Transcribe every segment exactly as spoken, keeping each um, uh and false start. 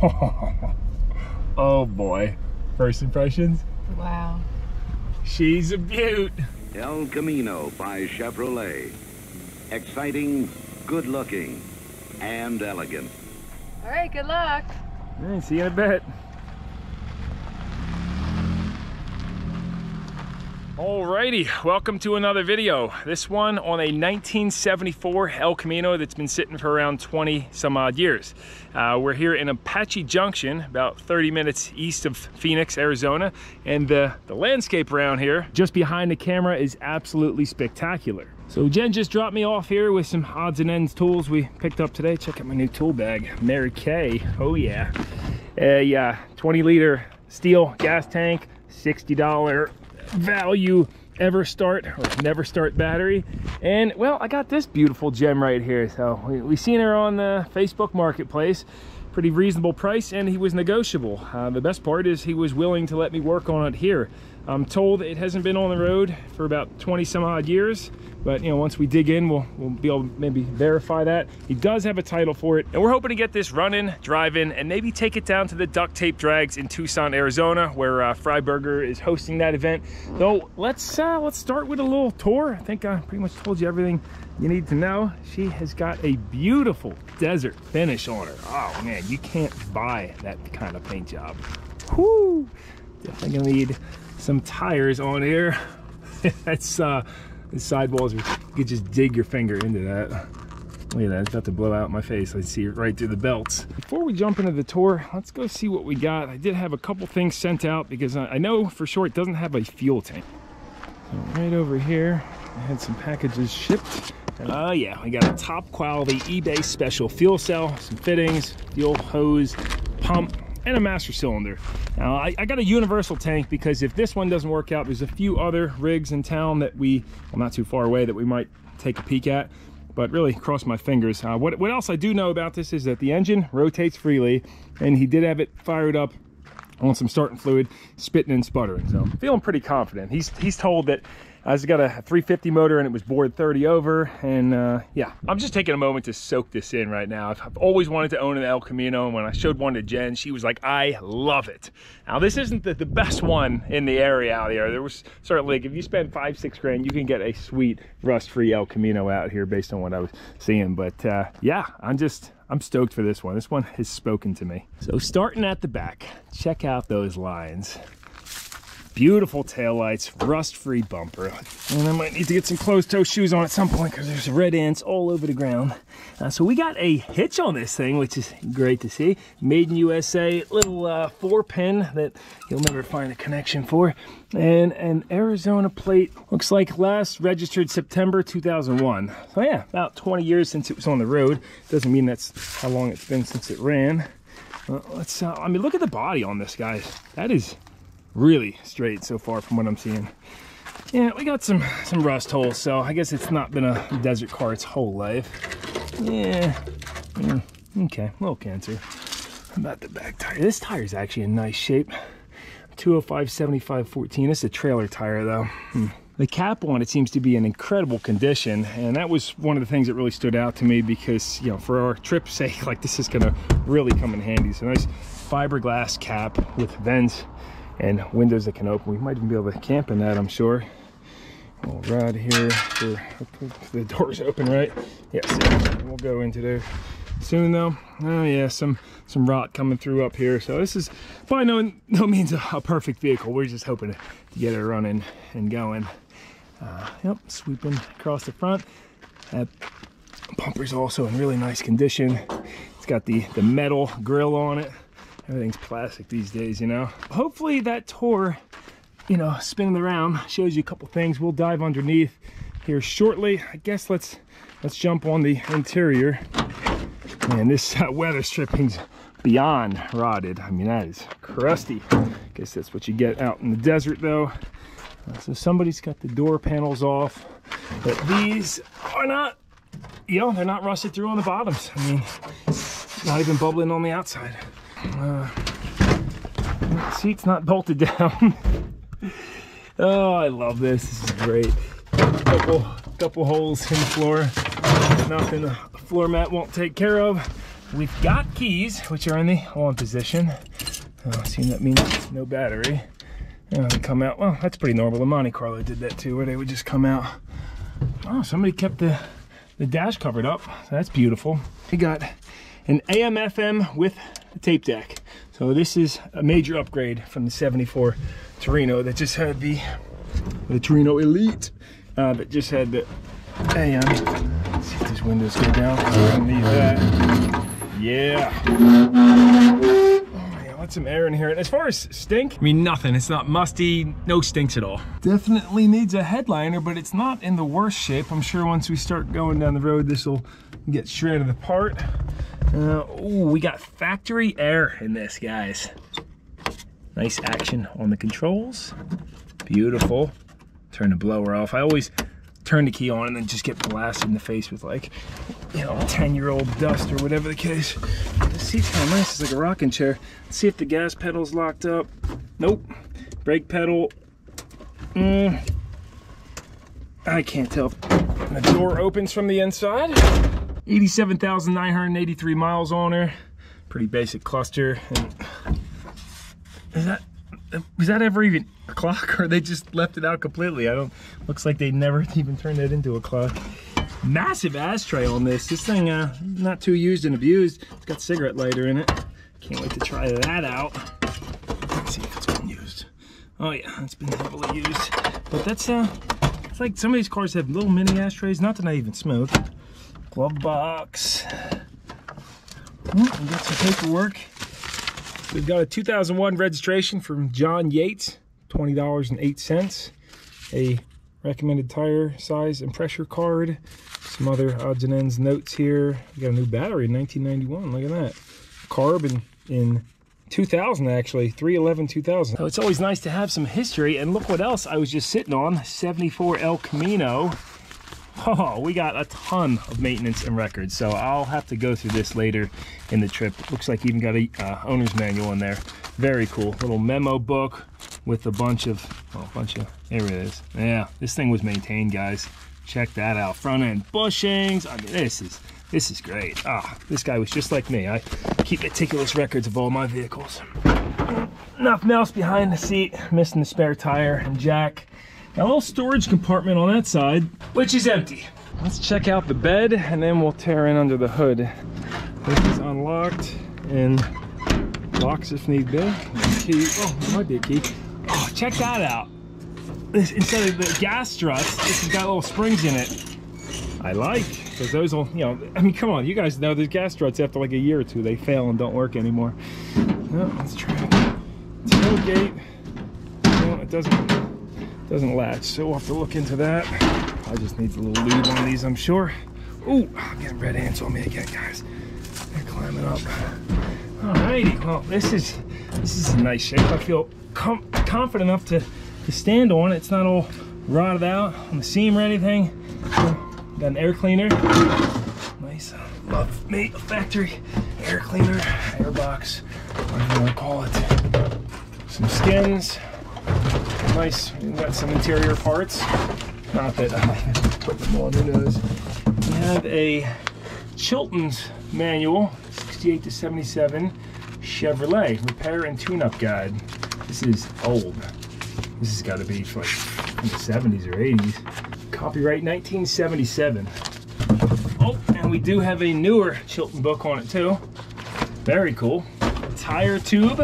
Oh boy. First impressions? Wow. She's a beaut. El Camino by Chevrolet. Exciting, good looking, and elegant. All right, good luck. Hey, see you in a bit. Alrighty, welcome to another video. This one on a nineteen seventy-four El Camino that's been sitting for around twenty some odd years. Uh, we're here in Apache Junction, about thirty minutes east of Phoenix, Arizona, and the, the landscape around here, just behind the camera, is absolutely spectacular. So Jen just dropped me off here with some odds and ends tools we picked up today. Check out my new tool bag, Mary Kay, oh yeah. A uh, twenty liter steel gas tank, sixty dollar. Value Everstart or Neverstart battery, and well, I got this beautiful gem right here. So we, we seen her on the Facebook Marketplace, pretty reasonable price, and he was negotiable. Uh, the best part is he was willing to let me work on it here. I'm told it hasn't been on the road for about twenty some odd years, but you know, once we dig in, we'll, we'll be able to maybe verify that. He does have a title for it, and we're hoping to get this running, driving, and maybe take it down to the Duct Tape Drags in Tucson, Arizona, where uh, Fryburger is hosting that event. So let's uh, let's start with a little tour. I think I pretty much told you everything you need to know. She has got a beautiful desert finish on her. Oh man, you can't buy that kind of paint job. Whoo! Definitely gonna need some tires on here. That's uh, the sidewalls. You could just dig your finger into that. Look at that, it's about to blow out my face. I see it right through the belts. Before we jump into the tour, let's go see what we got. I did have a couple things sent out because I know for sure it doesn't have a fuel tank. So right over here, I had some packages shipped. Oh uh, yeah, we got a top quality eBay special fuel cell, some fittings, fuel hose, pump, and a master cylinder. Now I, I got a universal tank because if this one doesn't work out, there's a few other rigs in town that we, well, not too far away, that we might take a peek at, but really cross my fingers. Uh, what, what else I do know about this is that the engine rotates freely, and he did have it fired up on some starting fluid, spitting and sputtering. So feeling pretty confident. He's, he's told that I just got a three fifty motor and it was bored thirty over, and uh, yeah. I'm just taking a moment to soak this in right now. I've, I've always wanted to own an El Camino, and when I showed one to Jen, she was like, I love it. Now this isn't the, the best one in the area out here. There was certainly, like, if you spend five, six grand, you can get a sweet rust-free El Camino out here based on what I was seeing, but uh, yeah, I'm just, I'm stoked for this one. This one has spoken to me. So starting at the back, check out those lines. Beautiful taillights, rust-free bumper. And I might need to get some closed-toe shoes on at some point because there's red ants all over the ground. Uh, so we got a hitch on this thing, which is great to see. Made in U S A, little uh, four-pin that you'll never find a connection for. And an Arizona plate, looks like last registered September two thousand one. So yeah, about twenty years since it was on the road. Doesn't mean that's how long it's been since it ran. Uh, let's, uh, I mean, look at the body on this, guys. That is really straight so far from what I'm seeing. Yeah, we got some some rust holes, so I guess it's not been a desert car its whole life. Yeah, yeah. Okay, a little cancer. How about the back tire? This tire is actually in nice shape. two oh five seventy-five fourteen. It's a trailer tire though. Hmm. The cap on it seems to be in incredible condition, and that was one of the things that really stood out to me because, you know, for our trip's sake, like, this is gonna really come in handy. So nice fiberglass cap with vents and windows that can open. We might even be able to camp in that, I'm sure. We'll ride here for the doors open, right? Yes, we'll go into there soon though. Oh yeah, some some rot coming through up here. So this is by no no means a, a perfect vehicle. We're just hoping to, to get it running and going. Uh, yep, sweeping across the front. That bumper's also in really nice condition. It's got the the metal grill on it. Everything's plastic these days, you know. Hopefully that tour, you know, spinning around shows you a couple things. We'll dive underneath here shortly. I guess let's let's jump on the interior. Man, this uh, weather stripping's beyond rotted. I mean, that is crusty. I guess that's what you get out in the desert, though. Uh, so somebody's got the door panels off, but these are not. You know, they're not rusted through on the bottoms. I mean, not even bubbling on the outside. Uh, the seat's not bolted down. Oh, I love this. This is great. Couple, couple holes in the floor. Nothing the floor mat won't take care of. We've got keys, which are in the on position. Oh, seems that means no battery. And they come out. Well, that's pretty normal. The Monte Carlo did that too, where they would just come out. Oh, somebody kept the the dash covered up. So that's beautiful. We got an A M F M with a tape deck. So this is a major upgrade from the seventy-four Torino that just had the the Torino Elite uh, that just had the A M. Let's see if these windows go down. We're gonna need that. Yeah. Oh man, I want some air in here. And as far as stink, I mean nothing. It's not musty, no stinks at all. Definitely needs a headliner, but it's not in the worst shape. I'm sure once we start going down the road, this will get shredded apart. Uh, oh, we got factory air in this, guys. Nice action on the controls. Beautiful. Turn the blower off. I always turn the key on and then just get blasted in the face with, like, you know, ten year old dust or whatever the case. This seat's kind of nice. It's like a rocking chair. Let's see if the gas pedal's locked up. Nope. Brake pedal. Mm. I can't tell. The door opens from the inside. eighty-seven thousand nine hundred eighty-three miles on her. Pretty basic cluster. And is that was that ever even a clock, or they just left it out completely? I don't. Looks like they never even turned that into a clock. Massive ashtray on this. This thing, uh, not too used and abused. It's got a cigarette lighter in it. Can't wait to try that out. Let's see if it's been used. Oh yeah, it's been heavily used. But that's uh, it's like some of these cars have little mini ashtrays. Not that I even smoke. Glove box. Oh, we got some paperwork. We've got a two thousand one registration from John Yates, twenty dollars and eight cents. A recommended tire size and pressure card. Some other odds and ends notes here. We got a new battery in nineteen ninety-one. Look at that. Carbon in two thousand actually, three eleven two thousand. So it's always nice to have some history. And look what else I was just sitting on, seventy-four El Camino. Oh, we got a ton of maintenance and records, so I'll have to go through this later in the trip. It looks like you even got a uh, owner's manual in there. Very cool little memo book with a bunch of oh, a bunch of there it is. Yeah, this thing was maintained, guys. Check that out. Front end bushings. I mean, this is this is great. Ah, this guy was just like me. I keep meticulous records of all my vehicles. Nothing else behind the seat. Missing the spare tire and jack. A little storage compartment on that side, which is empty. Let's check out the bed and then we'll tear in under the hood. This is unlocked and locks if need be. Key. Oh, there might be a key. Oh, check that out. This, instead of the gas struts, this has got little springs in it. I like, because those will, you know, I mean, come on, you guys know those gas struts after like a year or two, they fail and don't work anymore. Oh, let's try tailgate. Well, it doesn't. Doesn't latch, so we'll have to look into that. I just need a little lube on these, I'm sure. Ooh, I'm getting red ants on me again, guys. They're climbing up. Alrighty, well, this is this is a nice shape. I feel com confident enough to, to stand on it. It's not all rotted out on the seam or anything. Got an air cleaner. Nice, I love me a factory air cleaner, air box, whatever you want to call it. Some skins. Nice, we've got some interior parts. Not that I put them on, who knows. We have a Chilton's manual, sixty-eight to seventy-seven Chevrolet repair and tune-up guide. This is old. This has got to be for like in the seventies or eighties. Copyright nineteen seventy-seven. Oh, and we do have a newer Chilton book on it too. Very cool. A tire tube.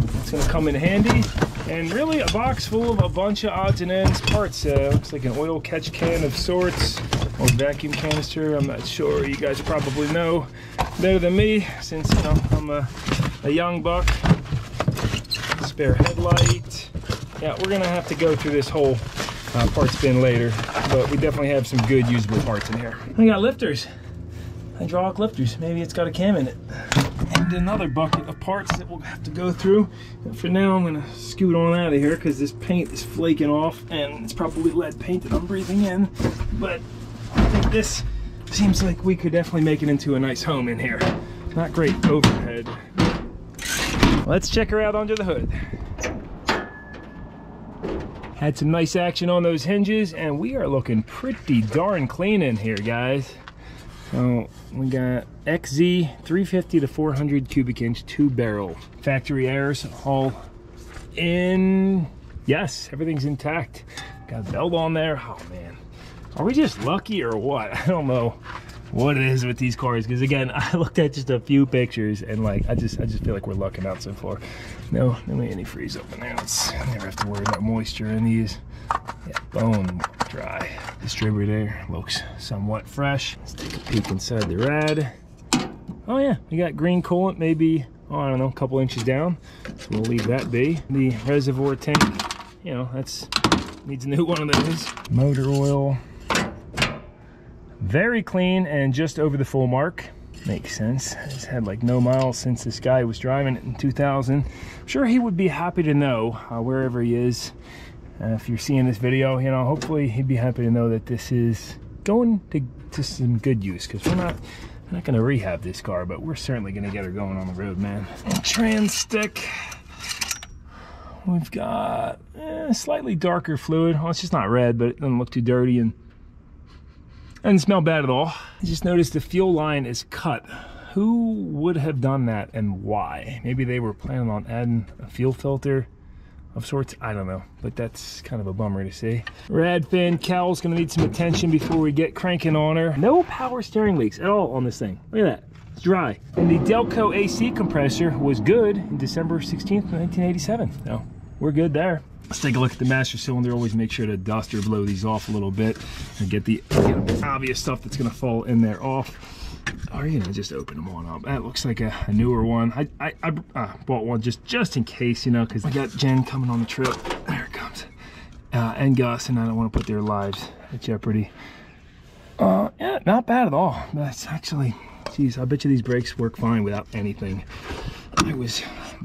It's going to come in handy. And really a box full of a bunch of odds and ends parts. Uh, looks like an oil catch can of sorts, or vacuum canister, I'm not sure. You guys probably know better than me, since you know, I'm a, a young buck. Spare headlight. Yeah, we're gonna have to go through this whole uh, parts bin later, but we definitely have some good usable parts in here. We got lifters, hydraulic lifters. Maybe it's got a cam in it. And another bucket of parts that we'll have to go through. And for now, I'm gonna scoot on out of here because this paint is flaking off and it's probably lead paint that I'm breathing in. But I think this seems like we could definitely make it into a nice home in here. Not great overhead. Let's check her out under the hood. Had some nice action on those hinges and we are looking pretty darn clean in here, guys. So we got X Z three fifty to four hundred cubic inch, two barrel, factory airs, all in. Yes, everything's intact. Got a belt on there. Oh man, are we just lucky or what? I don't know what it is with these cars, because again, I looked at just a few pictures and like I just I just feel like we're lucking out so far. No, no antifreeze up in there. Let's, I never have to worry about moisture in these. Yeah, bone dry. Distributor there looks somewhat fresh. Let's take a peek inside the rad. Oh yeah, we got green coolant, maybe, oh I don't know, a couple inches down. So we'll leave that be. The reservoir tank, you know, that's needs a new one of those. Motor oil. Very clean and just over the full mark. Makes sense. It's had like no miles since this guy was driving it in two thousand. I'm sure he would be happy to know, uh, wherever he is, uh, if you're seeing this video, you know, hopefully he'd be happy to know that this is going to, to some good use, because we're not we're not going to rehab this car, but we're certainly going to get her going on the road, man. Trans stick. We've got eh, slightly darker fluid. Well, it's just not red, but it doesn't look too dirty and doesn't smell bad at all. I just noticed the fuel line is cut. Who would have done that and why? Maybe they were planning on adding a fuel filter of sorts. I don't know, but that's kind of a bummer to see. Rad fin cowl's gonna need some attention before we get cranking on her. No power steering leaks at all on this thing. Look at that, it's dry. And the Delco A C compressor was good in December sixteenth, nineteen eighty-seven. So we're good there. Let's take a look at the master cylinder. Always make sure to dust or blow these off a little bit and get the, you know, obvious stuff that's going to fall in there off. Or, you know, just open them on up. That looks like a, a newer one. I I, I uh, bought one just, just in case, you know, because I got Jen coming on the trip. There it comes. Uh, and Gus, and I don't want to put their lives at jeopardy. Uh, yeah, not bad at all. That's actually, geez, I bet you these brakes work fine without anything. I was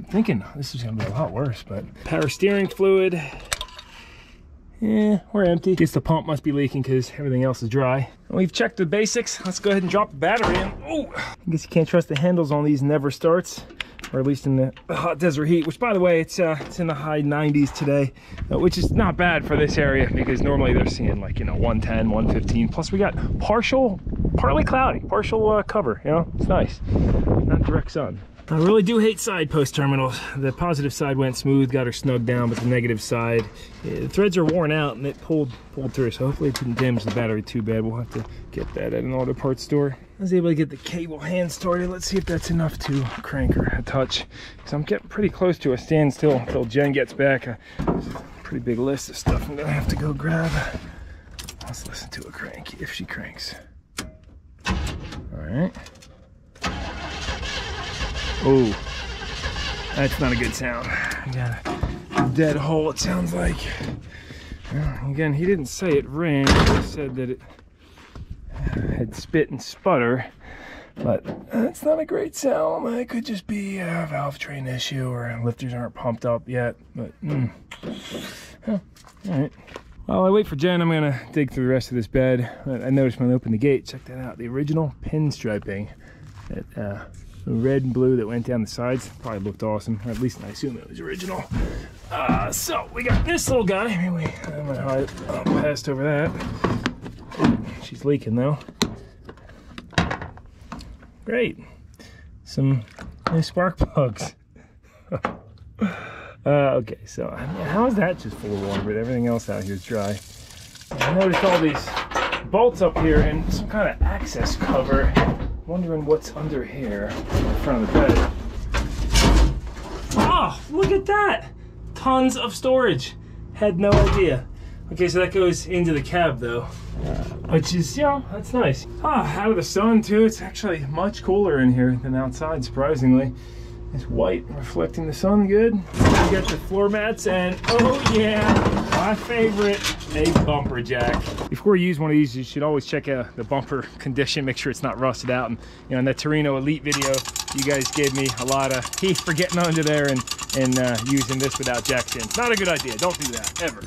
thinking this is gonna be a lot worse, but power steering fluid, yeah, we're empty. Guess the pump must be leaking because everything else is dry. We've checked the basics. Let's go ahead and drop the battery in. Oh, I guess you can't trust the handles on these. Never starts, or at least in the hot desert heat, which by the way, it's uh it's in the high nineties today, uh, which is not bad for this area, because normally they're seeing like, you know, one ten, one fifteen. Plus we got partial partly cloudy, partial uh, cover, you know, it's nice, not direct sun. I really do hate side post terminals. The positive side went smooth, got her snugged down, but the negative side, the threads are worn out and it pulled pulled through, so hopefully it didn't damage the battery too bad. We'll have to get that at an auto parts store. I was able to get the cable hand started. Let's see if that's enough to crank her a touch, because I'm getting pretty close to a standstill until Jen gets back. A pretty big list of stuff I'm gonna have to go grab. Let's listen to a crank, if she cranks. All right. Oh, that's not a good sound. I got a dead hole, it sounds like. Well, again, he didn't say it ran. He said that it had spit and sputter, but that's not a great sound. It could just be a valve train issue, or lifters aren't pumped up yet, but mm. Huh. All right. While I wait for Jen, I'm gonna dig through the rest of this bed. I noticed when I opened the gate, check that out, the original pinstriping. That, uh, the red and blue that went down the sides probably looked awesome, or at least I assume it was original. Uh, so we got this little guy. Anyway, I'm gonna hide uh, past over that. She's leaking though. Great. Some new spark plugs. uh, okay, so I mean, how is that just full of water, but everything else out here is dry? I noticed all these bolts up here and some kind of access cover. Wondering what's under here in front of the bed. Oh, look at that! Tons of storage. Had no idea. Okay, so that goes into the cab though, which is, you know, that's nice. Ah, out of the sun too. It's actually much cooler in here than outside, surprisingly. It's white, reflecting the sun good. We got the floor mats and, oh yeah, my favorite, a bumper jack. Before you use one of these, you should always check out the bumper condition, make sure it's not rusted out. And you know, in that Torino Elite video, you guys gave me a lot of heat for getting under there and, and uh, using this without jacks in. Not a good idea, don't do that, ever.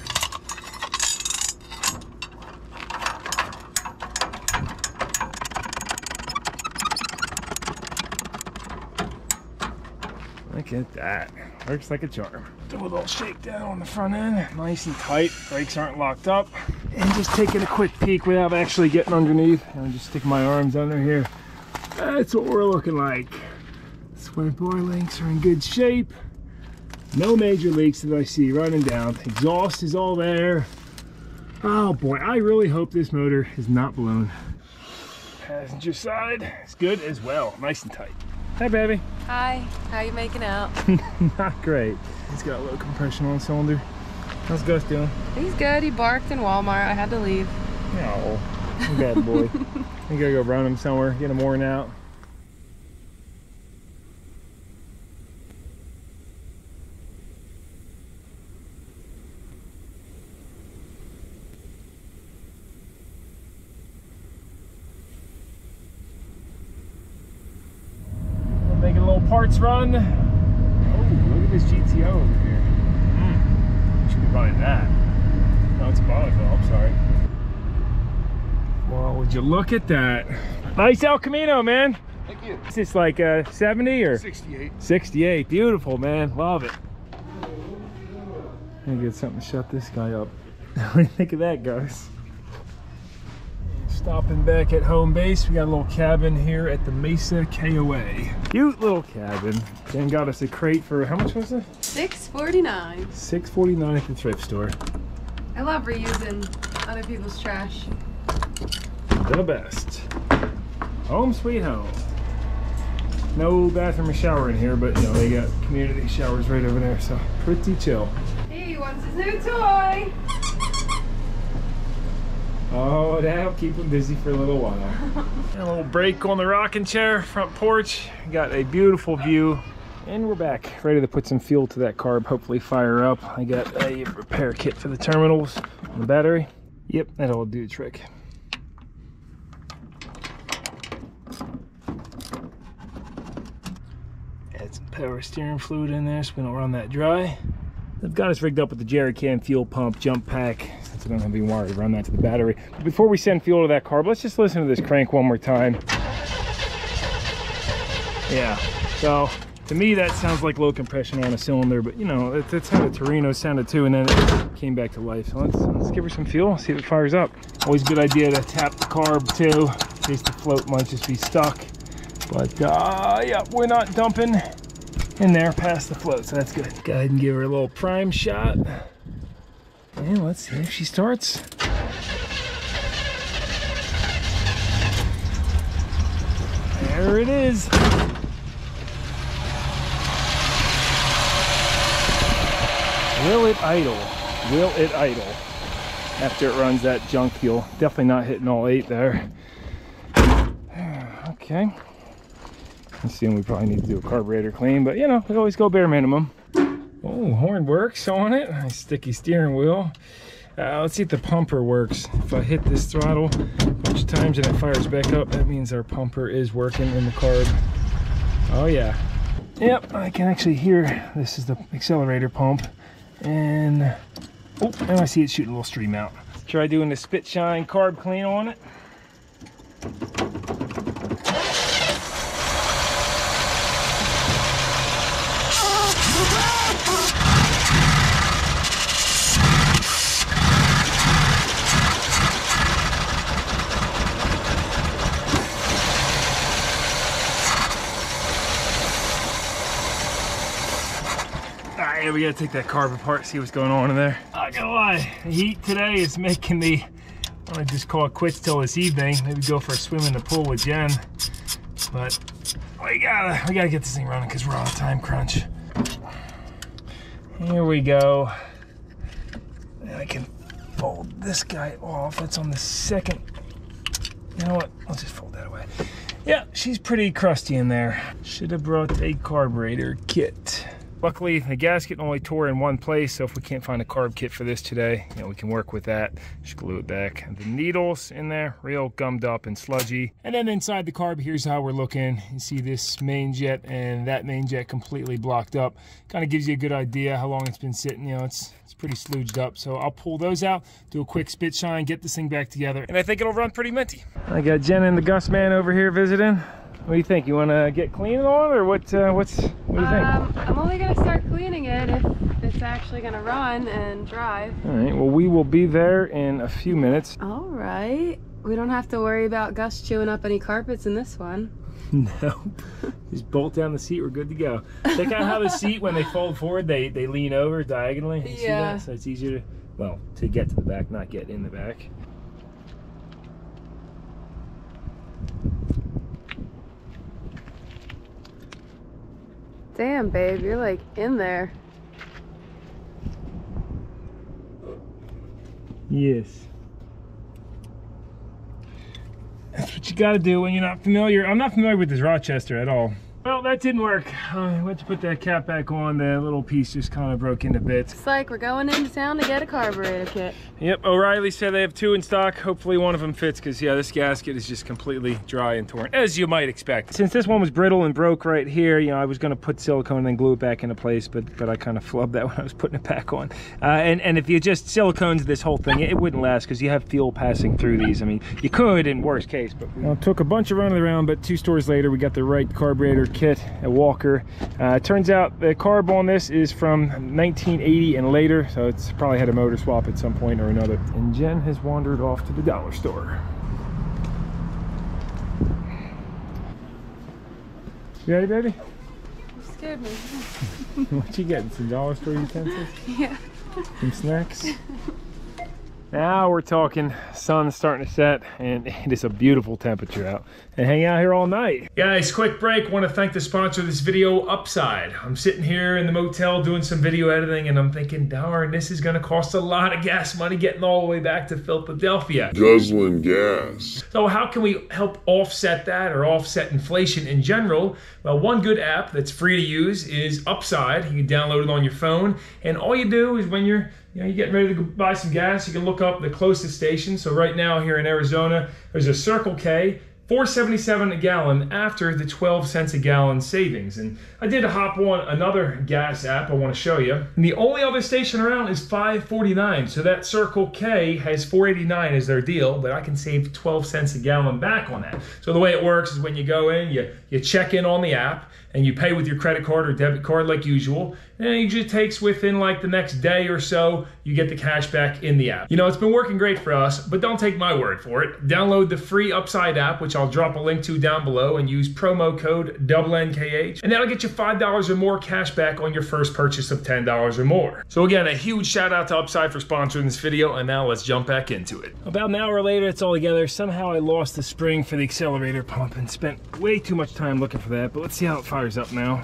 Look at that. Works like a charm. Do a little shakedown on the front end, nice and tight. Brakes aren't locked up. And just taking a quick peek without actually getting underneath. And I just stick my arms under here. That's what we're looking like. Swear bar links are in good shape. No major leaks that I see running down. Exhaust is all there. Oh boy, I really hope this motor is not blown. Passenger side is good as well, nice and tight. Hey baby. Hi, how you making out? Not great. He's got a little compression on the cylinder. How's Gus doing? He's good, he barked in Walmart, I had to leave. No, oh, bad boy. You gotta go run him somewhere, get him worn out. Parts run. Oh, look at this G T O over here. Mm. Should be running that. No, it's a Bonneville. I'm sorry. Well, would you look at that? Nice El Camino, man. Thank you. Is this like a seventy or sixty-eight? sixty-eight. Beautiful, man. Love it. I'm gonna get something to shut this guy up. What do you think of that, guys? Stopping back at home base. We got a little cabin here at the Mesa K O A. Cute little cabin. Jen got us a crate for, how much was it? six forty-nine. six forty-nine at the thrift store. I love reusing other people's trash. The best. Home sweet home. No bathroom or shower in here, but you know, they got community showers right over there, so pretty chill. He wants his new toy. Oh, that'll keep him busy for a little while. A little break on the rocking chair, front porch. Got a beautiful view. And we're back, ready to put some fuel to that carb, hopefully fire up. I got a repair kit for the terminals and the battery. Yep, that'll do the trick. Add some power steering fluid in there so we don't run that dry. I've got us rigged up with the jerry can fuel pump, jump pack. I don't have any wire to run that to the battery. But before we send fuel to that carb, let's just listen to this crank one more time. Yeah, so to me that sounds like low compression on a cylinder, but you know, that's how the Torino sounded too, and then it came back to life. So let's, let's give her some fuel, see if it fires up. Always a good idea to tap the carb too, in case the float might just be stuck. But uh, yeah, we're not dumping in there past the float, so that's good. Go ahead and give her a little prime shot. And let's see if she starts. There it is. Will it idle? Will it idle? After it runs that junk fuel. Definitely not hitting all eight there. Okay. I assume we probably need to do a carburetor clean, but you know, we always go bare minimum. Oh, horn works on it. Nice sticky steering wheel. Uh, let's see if the pumper works. If I hit this throttle a bunch of times and it fires back up, that means our pumper is working in the carb. Oh yeah. Yep, I can actually hear, this is the accelerator pump. And, oh, now I see it shooting a little stream out. Let's try doing the spit shine carb clean on it. We gotta take that carb apart, see what's going on in there. Not gonna lie, the heat today is making me, I'm gonna just call it quits till this evening. Maybe go for a swim in the pool with Jen. But we gotta, we gotta get this thing running because we're on a time crunch. Here we go. And I can fold this guy off. It's on the second. You know what? I'll just fold that away. Yeah, she's pretty crusty in there. Should have brought a carburetor kit. Luckily, the gasket only tore in one place, so if we can't find a carb kit for this today, you know, we can work with that. Just glue it back. The needles in there, real gummed up and sludgy. And then inside the carb, here's how we're looking. You see this main jet and that main jet completely blocked up. Kind of gives you a good idea how long it's been sitting. You know, it's, it's pretty slouged up. So I'll pull those out, do a quick spit shine, get this thing back together, and I think it'll run pretty minty. I got Jen and the Gus man over here visiting. What do you think? You want to get clean on, or what? Uh, what's what do you um, think? I'm only gonna start cleaning it if it's actually gonna run and drive. All right. Well, we will be there in a few minutes. All right. We don't have to worry about Gus chewing up any carpets in this one. No. Just bolt down the seat. We're good to go. Check out how the seat, when they fold forward, they they lean over diagonally. You yeah. See that? So it's easier to well to get to the back, not get in the back. Damn, babe, you're like in there. Yes. That's what you gotta do when you're not familiar. I'm not familiar with this Rochester at all. Well, that didn't work. I went to put that cap back on. The little piece just kind of broke into bits. It's like we're going into town to get a carburetor kit. Yep, O'Reilly said they have two in stock. Hopefully one of them fits, because yeah, this gasket is just completely dry and torn, as you might expect. Since this one was brittle and broke right here, you know, I was gonna put silicone and then glue it back into place, but but I kind of flubbed that when I was putting it back on. Uh, and, and if you just silicones this whole thing, it wouldn't last, because you have fuel passing through these. I mean, you could in worst case, but we... Well, it took a bunch of running around, but two stores later, we got the right carburetor kit at Walker. Uh, turns out the carb on this is from nineteen eighty and later, so it's probably had a motor swap at some point or another. And Jen has wandered off to the dollar store. You ready, baby? You scared me. What you getting? Some dollar store utensils? Yeah. Some snacks? Now we're talking. Sun's starting to set and it is a beautiful temperature out, and hang out here all night. Guys, quick break. Want to thank the sponsor of this video, Upside. I'm sitting here in the motel doing some video editing and I'm thinking, darn, this is going to cost a lot of gas money getting all the way back to Philadelphia. Guzzling gas. So how can we help offset that, or offset inflation in general? Well, one good app that's free to use is Upside. You can download it on your phone, and all you do is when you're You know, you're getting ready to go buy some gas, you can look up the closest station. So right now here in Arizona, there's a Circle K, four seventy-seven a gallon after the twelve cents a gallon savings. And I did hop on another gas app I want to show you. And the only other station around is five forty-nine. So that Circle K has four eighty-nine as their deal, but I can save twelve cents a gallon back on that. So the way it works is when you go in, you, you check in on the app, and you pay with your credit card or debit card like usual, and it usually takes within like the next day or so, you get the cash back in the app. You know, it's been working great for us, but don't take my word for it. Download the free Upside app, which I'll drop a link to down below, and use promo code N K H, and that'll get you five dollars or more cash back on your first purchase of ten dollars or more. So again, a huge shout out to Upside for sponsoring this video, and now let's jump back into it. About an hour later, it's all together. Somehow I lost the spring for the accelerator pump and spent way too much time looking for that, but let's see how it fires up now.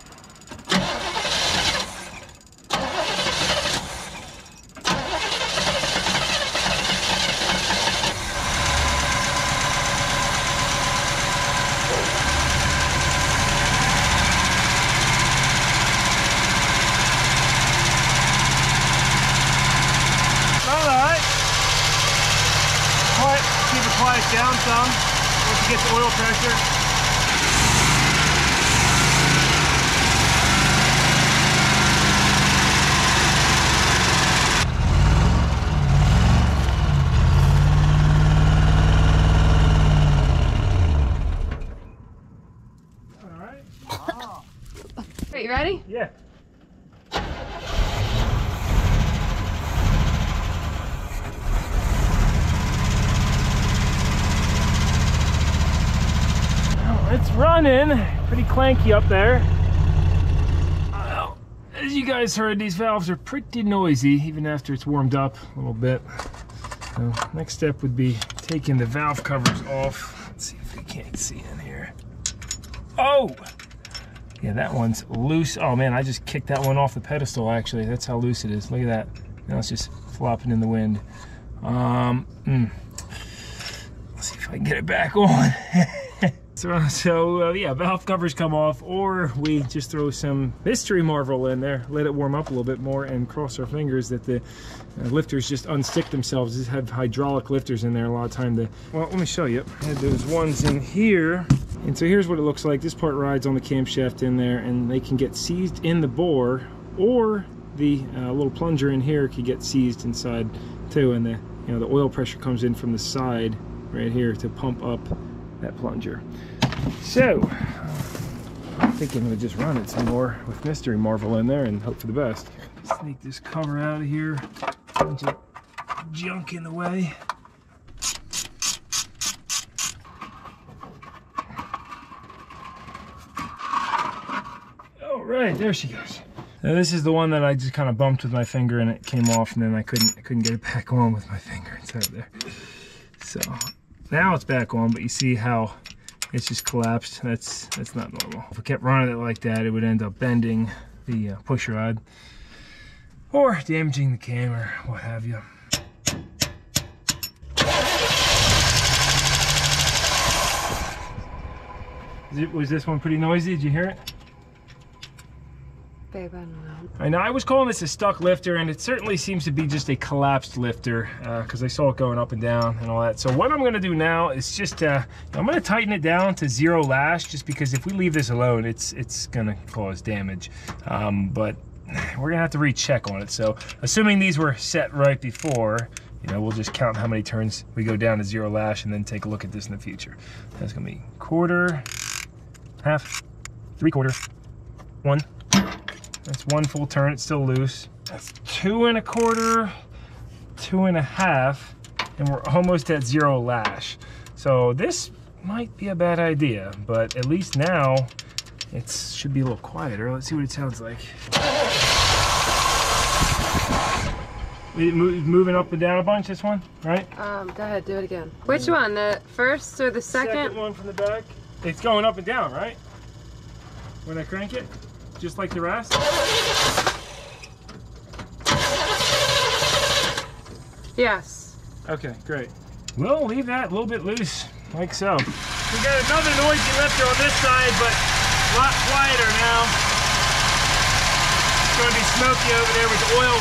Yeah. Oh, it's running pretty clanky up there. Well, as you guys heard, these valves are pretty noisy even after it's warmed up a little bit. So next step would be taking the valve covers off. Let's see if we can't see in here. Oh! Yeah, that one's loose. Oh man, I just kicked that one off the pedestal actually. That's how loose it is. Look at that. Now it's just flopping in the wind. Um, mm. Let's see if I can get it back on. so, so uh, yeah, valve covers come off, or we just throw some mystery marvel in there, let it warm up a little bit more, and cross our fingers that the uh, lifters just unstick themselves. These have hydraulic lifters in there a lot of time. To... Well, let me show you. I had those ones in here. And so here's what it looks like. This part rides on the camshaft in there, and they can get seized in the bore, or the uh, little plunger in here could get seized inside too, and the you know the oil pressure comes in from the side right here to pump up that plunger. So, I'm thinking we'll just run it some more with Mystery Marvel in there and hope for the best. Sneak this cover out of here. Bunch of junk in the way. All right, there she goes. Now this is the one that I just kind of bumped with my finger and it came off, and then I couldn't I couldn't get it back on with my finger. It's out there. So now it's back on, but you see how it's just collapsed. That's that's not normal. If we kept running it like that, it would end up bending the uh, push rod or damaging the cam or what have you. Was this one pretty noisy? Did you hear it? Babe, I don't know. I know, I was calling this a stuck lifter, and it certainly seems to be just a collapsed lifter because uh, I saw it going up and down and all that. So what I'm going to do now is just, uh, I'm going to tighten it down to zero lash, just because if we leave this alone, it's it's going to cause damage. Um, but we're going to have to recheck on it. So assuming these were set right before, you know, we'll just count how many turns we go down to zero lash and then take a look at this in the future. That's going to be quarter, half, three quarter, one. That's one full turn, it's still loose. That's two and a quarter, two and a half, and we're almost at zero lash. So this might be a bad idea, but at least now it should be a little quieter. Let's see what it sounds like. It mo moving up and down a bunch, this one, right? Um, go ahead, do it again. Which one, the first or the second? Second one from the back. It's going up and down, right? When I crank it? Just like the rest. Yes. Okay, great. We'll leave that a little bit loose, like so. We got another noisy lifter on this side, but a lot quieter now. It's going to be smoky over there with the oil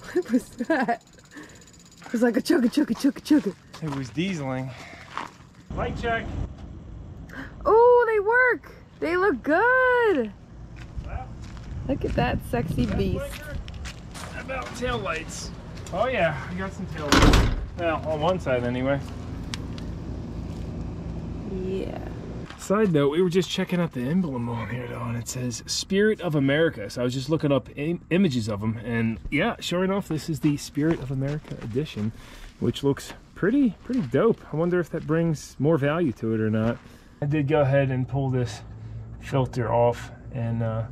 we spilled. What was that? It was like a chugga chugga chugga chugga. It was dieseling. Light check. Oh, they work. They look good. Wow. Look at that sexy that beast. Blinker. How about tail lights? Oh yeah, we got some tail lights. Well, on one side anyway. Yeah. Side note, we were just checking out the emblem on here though, and it says Spirit of America. So I was just looking up im images of them, and yeah, sure enough, this is the Spirit of America edition, which looks Pretty, pretty dope. I wonder if that brings more value to it or not. I did go ahead and pull this filter off, and uh,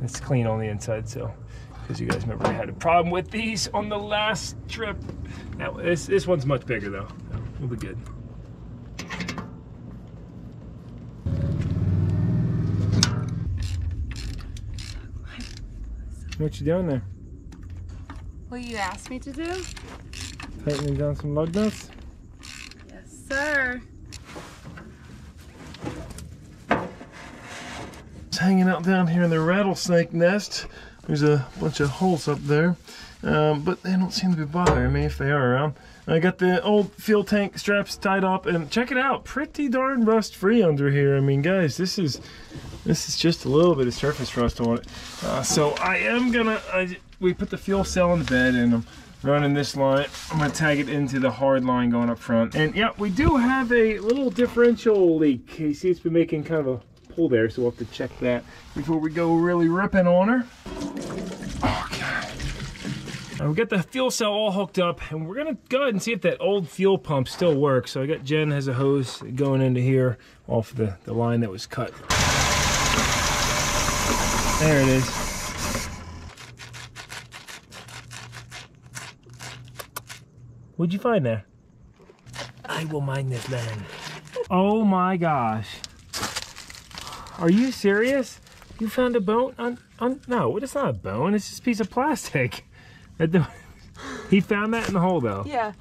it's clean on the inside. So, because you guys remember we had a problem with these on the last trip. Now, this, this one's much bigger though. So we'll be good. What you doing there? What you asked me to do? Tightening down some lug nuts. Sir. It's hanging out down here in the rattlesnake nest. There's a bunch of holes up there, um, but they don't seem to be bothering me if they are around. I got the old fuel tank straps tied up, and check it out, pretty darn rust free under here. I mean, guys, this is this is just a little bit of surface rust on it. Uh, so I am gonna. I, we put the fuel cell in the bed, and I'm running this line. I'm gonna tag it into the hard line going up front. And yeah, we do have a little differential leak. You see it's been making kind of a pull there, so we'll have to check that before we go really ripping on her. Oh God. And we got the fuel cell all hooked up, and we're gonna go ahead and see if that old fuel pump still works. So I got Jen has a hose going into here off the, the line that was cut. There it is. What'd you find there? I will mine this man. Oh my gosh. Are you serious? You found a bone? On, on, no, it's not a bone. It's just a piece of plastic. He found that in the hole though. Yeah.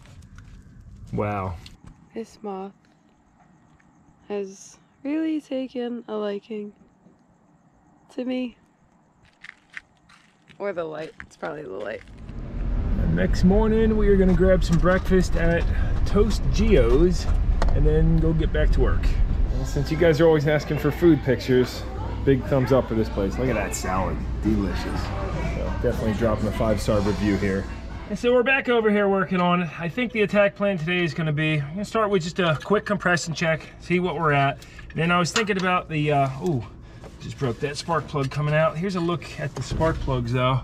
Wow. This moth has really taken a liking to me. Or the light. It's probably the light. Next morning, we are gonna grab some breakfast at Toast Geo's and then go get back to work. Well, since you guys are always asking for food pictures, big thumbs up for this place. Look at that salad, delicious. So definitely dropping a five-star review here. And so we're back over here working on, I think the attack plan today is gonna be, I'm gonna start with just a quick compression check, see what we're at. And then I was thinking about the, uh, ooh, just broke that spark plug coming out. Here's a look at the spark plugs though.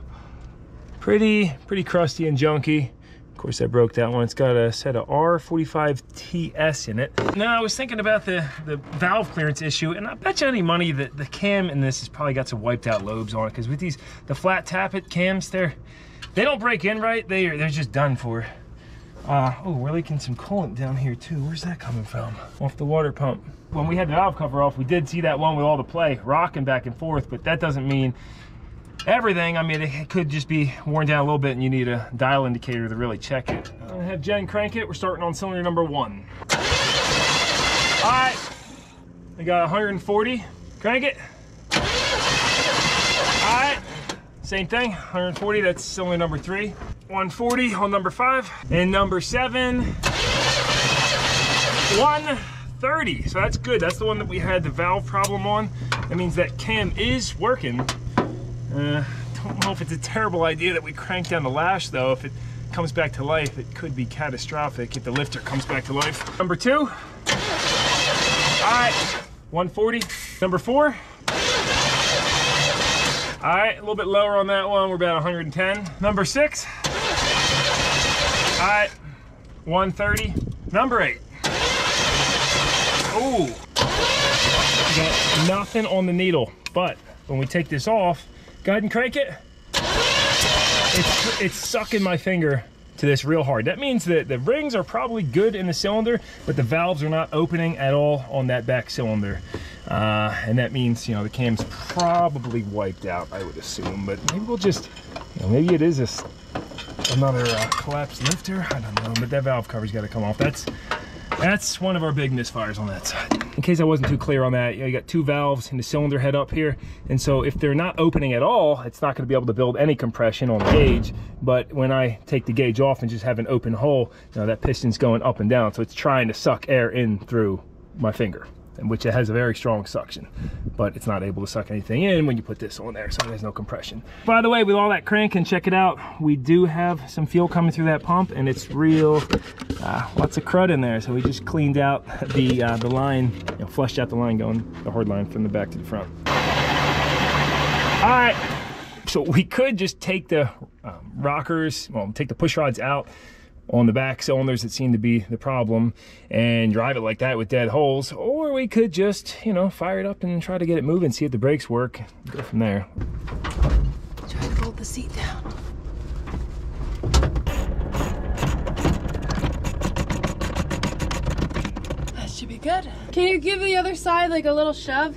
Pretty, pretty crusty and junky. Of course I broke that one. It's got a set of R forty-five T S in it. Now I was thinking about the, the valve clearance issue, and I bet you any money that the cam in this has probably got some wiped out lobes on it, because with these, the flat tappet cams, they're, they don't break in right, they are, they're just done for. Uh, oh, we're leaking some coolant down here too. Where's that coming from? Off the water pump. When we had the valve cover off, we did see that one with all the play rocking back and forth, but that doesn't mean everything. I mean, it could just be worn down a little bit and you need a dial indicator to really check it. I'm gonna have Jen crank it. We're starting on cylinder number one. All right, I got one forty. Crank it. All right. Same thing, one forty, that's cylinder number three. one forty on number five. And number seven, one thirty. So that's good. That's the one that we had the valve problem on. That means that cam is working. Uh, don't know if it's a terrible idea that we crank down the lash though. If it comes back to life, it could be catastrophic if the lifter comes back to life. Number two. All right, one forty. Number four. All right, a little bit lower on that one. We're about one ten. Number six. All right, one thirty. Number eight. Ooh. Got nothing on the needle, but when we take this off, go ahead and crank it. It's, it's sucking my finger to this real hard. That means that the rings are probably good in the cylinder, but the valves are not opening at all on that back cylinder. Uh, and that means, you know, the cam's probably wiped out, I would assume, but maybe we'll just, you know, maybe it is a, another uh, collapsed lifter. I don't know, but that valve cover's got to come off. That's, that's one of our big misfires on that side. In case I wasn't too clear on that, you know, you got two valves in the cylinder head up here. And so if they're not opening at all, it's not going to be able to build any compression on the gauge. But when I take the gauge off and just have an open hole, you know, that piston's going up and down. So it's trying to suck air in through my finger, in which it has a very strong suction, but it's not able to suck anything in when you put this on there, so there's no compression. By the way, with all that cranking, check it out, we do have some fuel coming through that pump, and it's real, uh, lots of crud in there, so we just cleaned out the, uh, the line, you know, flushed out the line going, the hard line from the back to the front. All right, so we could just take the um, rockers, well, take the push rods out on the back cylinders that seem to be the problem and drive it like that with dead holes, or we could just, you know, fire it up and try to get it moving, see if the brakes work, go from there. Try to roll the seat down. That should be good. Can you give the other side like a little shove?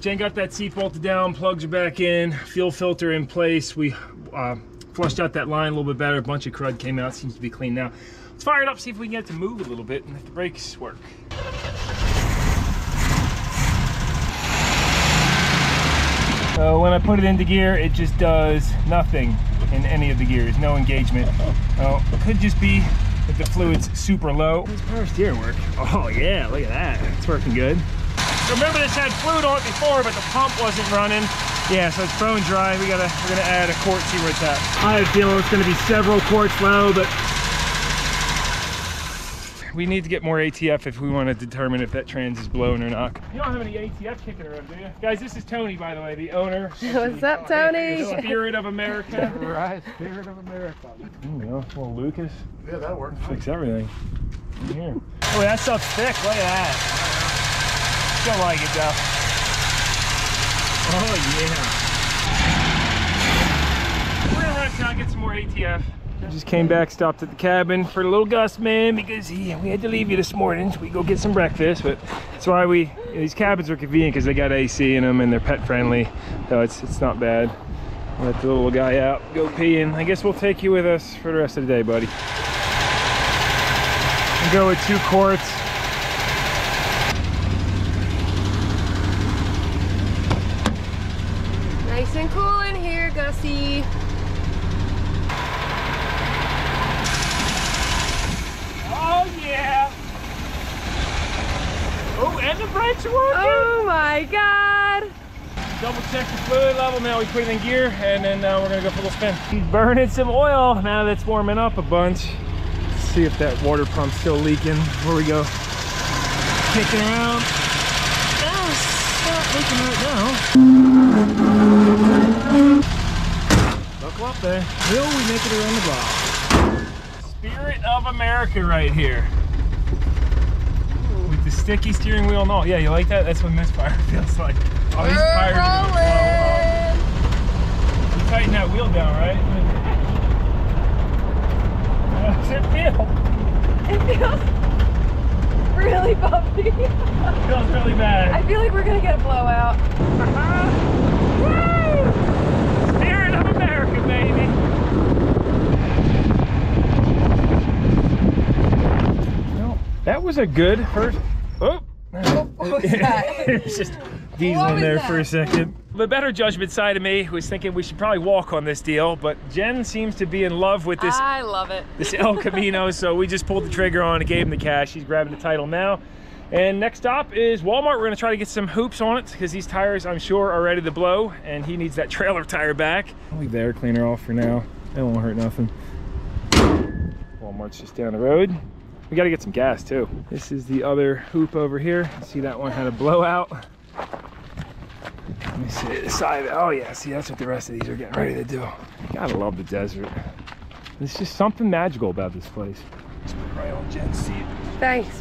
Jen got that seat bolted down, plugs are back in, fuel filter in place. We uh, flushed out that line a little bit better. A bunch of crud came out, seems to be clean now. Let's fire it up, see if we can get it to move a little bit and if the brakes work. So when I put it into gear, it just does nothing in any of the gears, no engagement. Oh, it could just be that the fluid's super low. Does power steering work? Oh yeah, look at that, it's working good. Remember this had fluid on it before, but the pump wasn't running. Yeah, so it's prone dry. We gotta, we're gonna add a quart, see where it's at. I have a feeling it's gonna be several quarts low, but we need to get more A T F if we want to determine if that trans is blowing or not. You don't have any A T F kicking around, do you? Guys, this is Tony, by the way, the owner. What's up, Tony? Spirit of America. Right, Spirit of America. Ooh, you know, little Lucas. Yeah, that works. Fix everything. Here. Oh, that stuff's thick. Look at that. Don't like it though. Oh yeah. We're gonna run up and get some more A T F. We just came back, stopped at the cabin for little Gus, man, because he, we had to leave you this morning. So we go get some breakfast, but that's why we, you know, these cabins are convenient because they got A C in them and they're pet friendly, so it's it's not bad. We'll let the little guy out, go pee, and I guess we'll take you with us for the rest of the day, buddy. We'll go with two quarts. Nice and cool in here, Gussie. Oh yeah. Oh, and the brakes are working. Oh my God. Double check the fluid level. Now we put it in gear and then uh, we're gonna go for a little spin. Burning some oil now that's warming up a bunch. Let's see if that water pump's still leaking. Here we go. Kicking around. Oh, it's not leaking right now. Buckle up there. Will we make it around the block? Spirit of America right here. The sticky steering wheel and all. Yeah, you like that? That's what misfire feels like. All these tires are going. You tighten that wheel down, right? How does it feel? It feels really bumpy. It feels really bad. I feel like we're going to get a blowout. Woo! Spirit of America, baby. That was a good first. Oh, what was that? It was just dieseling there that? for a second. The better judgment side of me was thinking we should probably walk on this deal, but Jen seems to be in love with this. I love it. This El Camino, so we just pulled the trigger on and gave him the cash. He's grabbing the title now. And next stop is Walmart. We're gonna try to get some hoops on it because these tires, I'm sure, are ready to blow, and he needs that trailer tire back. I'll leave the air cleaner off for now. It won't hurt nothing. Walmart's just down the road. We gotta get some gas too. This is the other hoop over here. See, that one had a blowout. Let me see the side. Oh yeah, see, that's what the rest of these are getting ready to do. Gotta love the desert. There's just something magical about this place. Let's put right on Jen's seat. Thanks.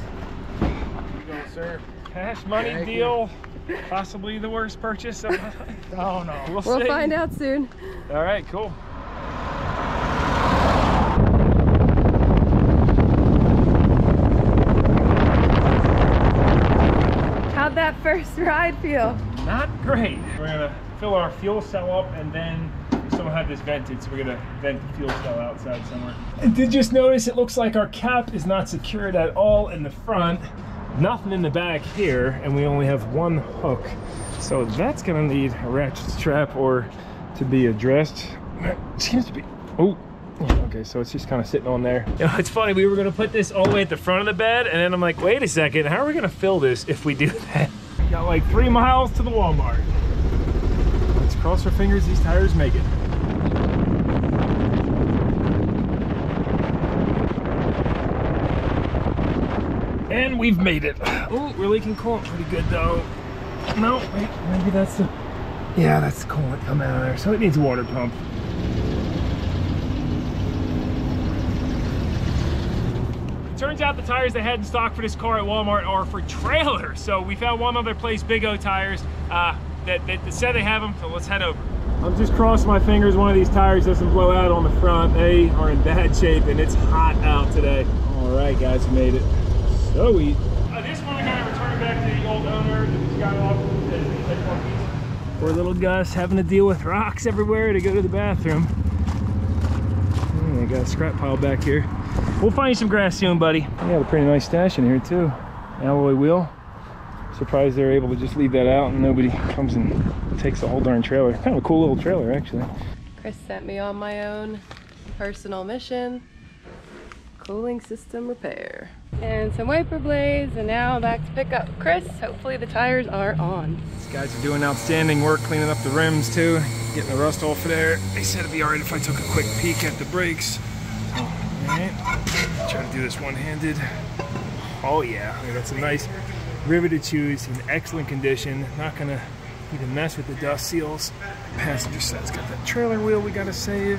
Here you go, sir. Cash money yeah, deal. You. Possibly the worst purchase of my life. Oh no. We'll, we'll find out soon. All right, cool. That first ride feel? Not great. We're gonna fill our fuel cell up and then we still have this vented, so we're gonna vent the fuel cell outside somewhere. I did just notice it looks like our cap is not secured at all in the front, nothing in the back here, and we only have one hook. So that's gonna need a ratchet strap or to be addressed. It seems to be, oh. Okay, so it's just kind of sitting on there. You know, it's funny, we were gonna put this all the way at the front of the bed, and then I'm like, wait a second, how are we gonna fill this if we do that? Got like three miles to the Walmart. Let's cross our fingers these tires make it. And we've made it. Oh, we're leaking coolant pretty good though. No, wait, maybe that's the... Yeah, that's the coolant coming out of there, so it needs a water pump. Turns out the tires they had in stock for this car at Walmart are for trailers. So we found one other place, Big O Tires, uh, that, that, that said they have them, so let's head over. I'm just crossing my fingers one of these tires doesn't blow out on the front. They are in bad shape and it's hot out today. All right, guys, we made it. So we... Uh, this one I gotta return back to the old owner that just got off the... Poor little Gus having to deal with rocks everywhere to go to the bathroom. Hmm, I got a scrap pile back here. We'll find you some grass soon, buddy. We have a pretty nice stash in here too. Alloy wheel. Surprised they're able to just leave that out and nobody comes and takes the whole darn trailer. Kind of a cool little trailer, actually. Chris sent me on my own personal mission. Cooling system repair. And some wiper blades, and now back to pick up Chris. Hopefully the tires are on. These guys are doing outstanding work cleaning up the rims too. Getting the rust off of there. They said it'd be all right if I took a quick peek at the brakes. Alright, try to do this one-handed. Oh yeah, that's a nice riveted shoes in excellent condition. Not gonna even mess with the dust seals. Passenger side's got that trailer wheel we gotta save.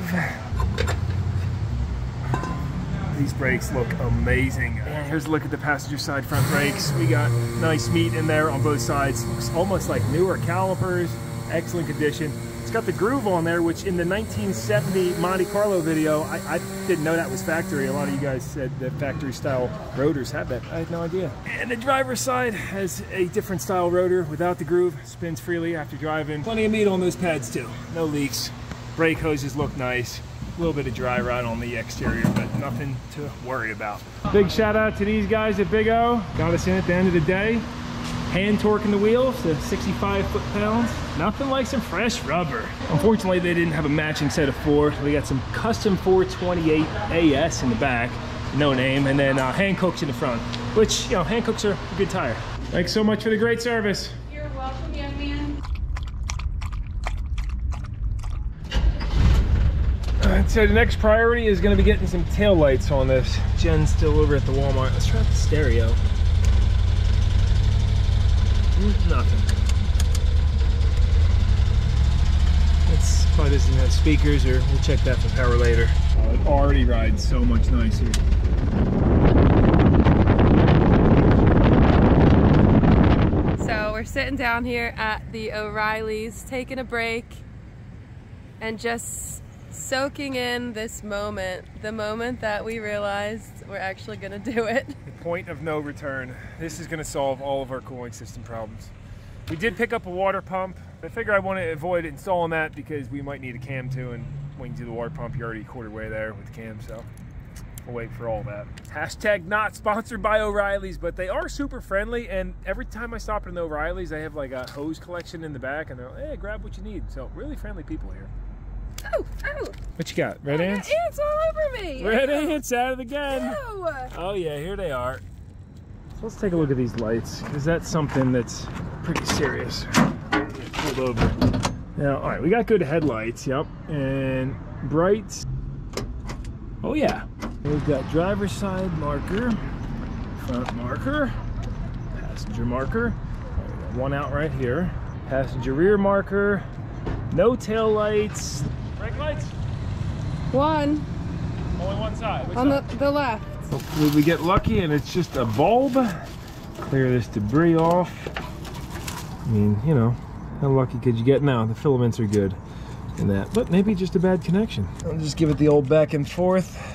These brakes look amazing. And here's a look at the passenger side front brakes. We got nice meat in there on both sides. Looks almost like newer calipers. Excellent condition. It's got the groove on there, which in the nineteen seventy Monte Carlo video, I, I didn't know that was factory. A lot of you guys said that factory style rotors have that. I had no idea. And the driver's side has a different style rotor without the groove, spins freely after driving. Plenty of meat on those pads too, no leaks. Brake hoses look nice. A little bit of dry rot on the exterior, but nothing to worry about. Big shout out to these guys at Big O. Got us in at the end of the day. Hand torquing the wheels to sixty-five foot-pounds. Nothing like some fresh rubber. Unfortunately, they didn't have a matching set of four. We got some custom four twenty-eight A S in the back, no name, and then uh, Hankook's in the front, which, you know, Hankooks are a good tire. Thanks so much for the great service. You're welcome, young man. Alright, so the next priority is going to be getting some tail lights on this. Jen's still over at the Walmart. Let's try out the stereo. Mm, nothing. It's probably doesn't have speakers, or we'll check that for power later. Oh, it already rides so much nicer. We're sitting down here at the O'Reilly's, taking a break and just soaking in this moment, the moment that we realized we're actually gonna do it. The point of no return. This is gonna solve all of our cooling system problems. We did pick up a water pump. I figure I want to avoid installing that because we might need a cam too, and when you do the water pump, you're already quarter way there with the cam, so we'll wait for all that. Hashtag not sponsored by O'Reilly's, but they are super friendly, and every time I stop at an O'Reilly's, they have like a hose collection in the back, and they're like, hey, grab what you need. So really friendly people here. Oh, oh. What you got? Red I ants? Got ants all over me. Red oh. ants out of the gun. Oh. oh yeah, here they are. So let's take a look at these lights, because that's something that's pretty serious. Get pulled over. Now, all right, we got good headlights, yep, and brights. Oh yeah. We've got driver's side marker, front marker, passenger marker, one out right here, passenger rear marker, no tail lights. Brake lights? One. Only one side. Which on side? The, the left. Hopefully we get lucky and it's just a bulb. Clear this debris off. I mean, you know, how lucky could you get now? The filaments are good in that, but maybe just a bad connection. I'll just give it the old back and forth.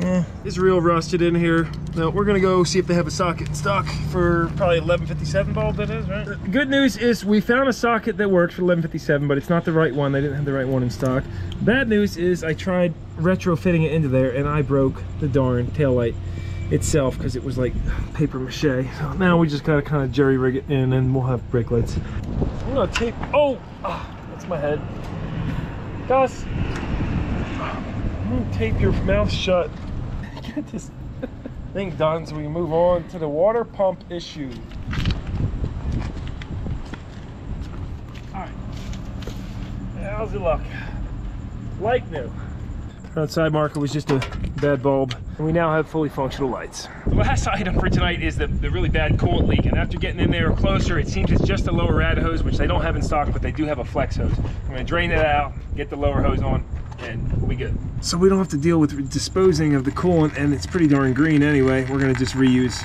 Eh, it's real rusted in here. Now we're gonna go see if they have a socket in stock for probably eleven fifty-seven bulb. That is right. The good news is we found a socket that works for eleven fifty-seven, but it's not the right one. They didn't have the right one in stock. Bad news is I tried retrofitting it into there and I broke the darn taillight itself because it was like paper mache. So now we just gotta kind of jerry rig it in and we'll have brake lights. I'm gonna tape. Oh, oh that's my head. Gus, I'm gonna tape your mouth shut. Get this thing done so we can move on to the water pump issue. All right, how's it look? Like new. Front side marker was just a bad bulb. And we now have fully functional lights. The last item for tonight is the, the really bad coolant leak. And after getting in there closer, it seems it's just the lower rad hose, which they don't have in stock, but they do have a flex hose. I'm gonna drain that out, get the lower hose on, and we good. So we don't have to deal with disposing of the coolant, and it's pretty darn green anyway. We're gonna just reuse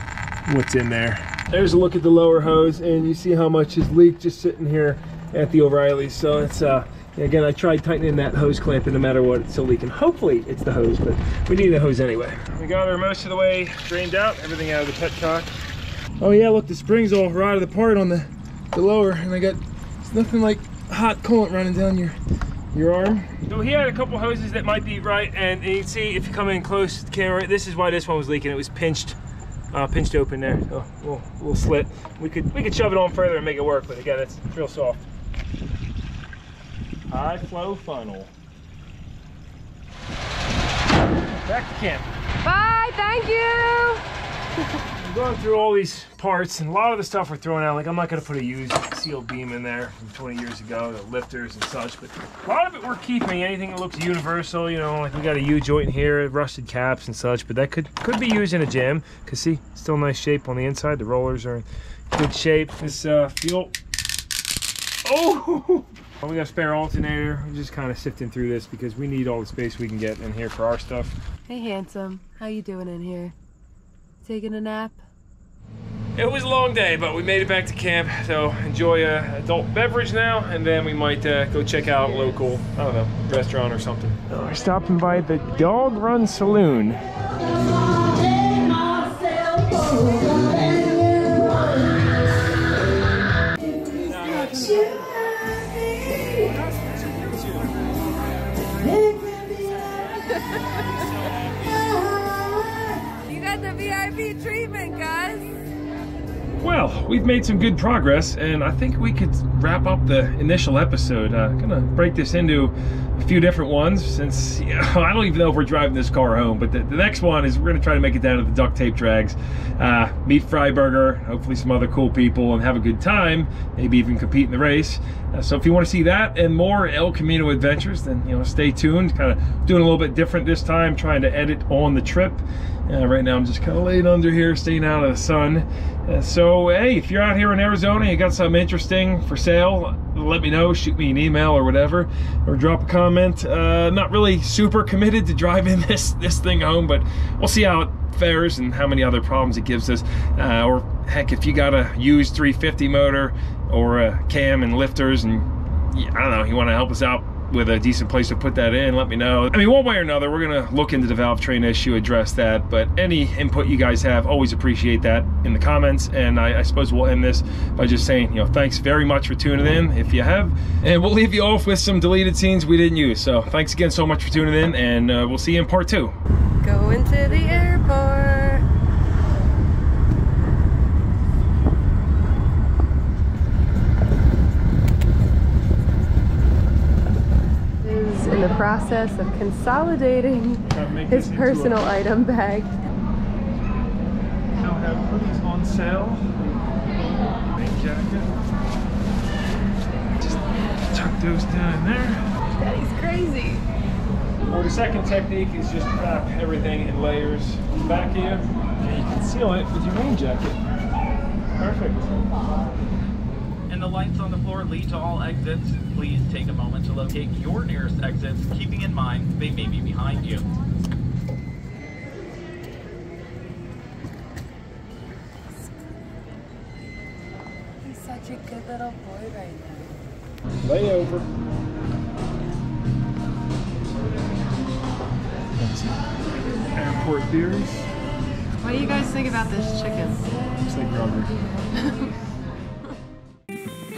what's in there. There's a look at the lower hose, and you see how much is leaked just sitting here at the O'Reilly's. So it's uh again, I tried tightening that hose clamp, and no matter what, it's still leaking. Hopefully it's the hose, but we need the hose anyway. We got her most of the way drained out, everything out of the petcock. Oh yeah, look, the spring's all rotted apart on the, the lower, and I got, it's nothing like hot coolant running down your your arm. So he had a couple hoses that might be right, and you can see if you come in close to the camera, this is why this one was leaking. It was pinched, uh, pinched open there. So a little, little slit. We could we could shove it on further and make it work, but again, it's, it's real soft. High flow funnel. Back to camp. Bye, thank you. I'm going through all these parts, and a lot of the stuff we're throwing out. Like, I'm not going to put a used sealed beam in there from twenty years ago, the lifters and such, but a lot of it we're keeping. Anything that looks universal, you know, like we got a U-joint here, rusted caps and such, but that could could be used in a jam, because see, still nice shape on the inside. The rollers are in good shape. This uh, fuel. Oh! Well, we got a spare alternator. We're just kind of sifting through this because we need all the space we can get in here for our stuff. Hey, handsome. How you doing in here? Taking a nap? It was a long day, but we made it back to camp. So enjoy an adult beverage now, and then we might uh, go check out a local, I don't know, restaurant or something. Oh, we're stopping by the Dog Run Saloon. You got the V I P treatment, guys. Well, we've made some good progress, and I think we could wrap up the initial episode. I'm uh, gonna break this into a few different ones, since you know, I don't even know if we're driving this car home, but the, the next one is we're gonna try to make it down to the Duct Tape Drags, uh, meet Fryburger, hopefully some other cool people, and have a good time, maybe even compete in the race. Uh, so if you want to see that and more El Camino adventures, then you know, stay tuned. Kind of doing a little bit different this time, trying to edit on the trip. Uh, right now I'm just kind of laid under here, staying out of the sun. Uh, so hey, if you're out here in Arizona, you got something interesting for sale, let me know. Shoot me an email or whatever, or drop a comment. Uh, not really super committed to driving this this thing home, but we'll see how it fares and how many other problems it gives us. Uh, or heck, if you got a used three fifty motor or a cam and lifters, and I don't know, you want to help us out with a decent place to put that in, let me know. I mean, one way or another, we're gonna look into the valve train issue, address that, but any input you guys have, always appreciate that in the comments. And I, I suppose we'll end this by just saying, you know, thanks very much for tuning in, if you have. And we'll leave you off with some deleted scenes we didn't use. So thanks again so much for tuning in, and uh, we'll see you in part two. Going to the airport. In the process of consolidating his personal a... item bag. Now have hoodies on sale. Main jacket. Just tuck those down in there. Daddy's crazy. Well, the second technique is just wrap everything in layers back here, and you conceal it with your rain jacket. Perfect. And the lights on the floor lead to all exits. Please take a moment to locate your nearest exits, keeping in mind they may be behind you. He's such a good little boy right now. Layover. Airport beers. What do you guys think about this chicken? It's like rubber.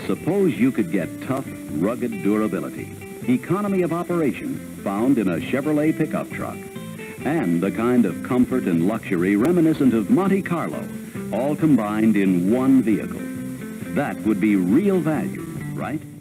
Suppose you could get tough, rugged durability, economy of operation found in a Chevrolet pickup truck, and the kind of comfort and luxury reminiscent of Monte Carlo, all combined in one vehicle. That would be real value, right?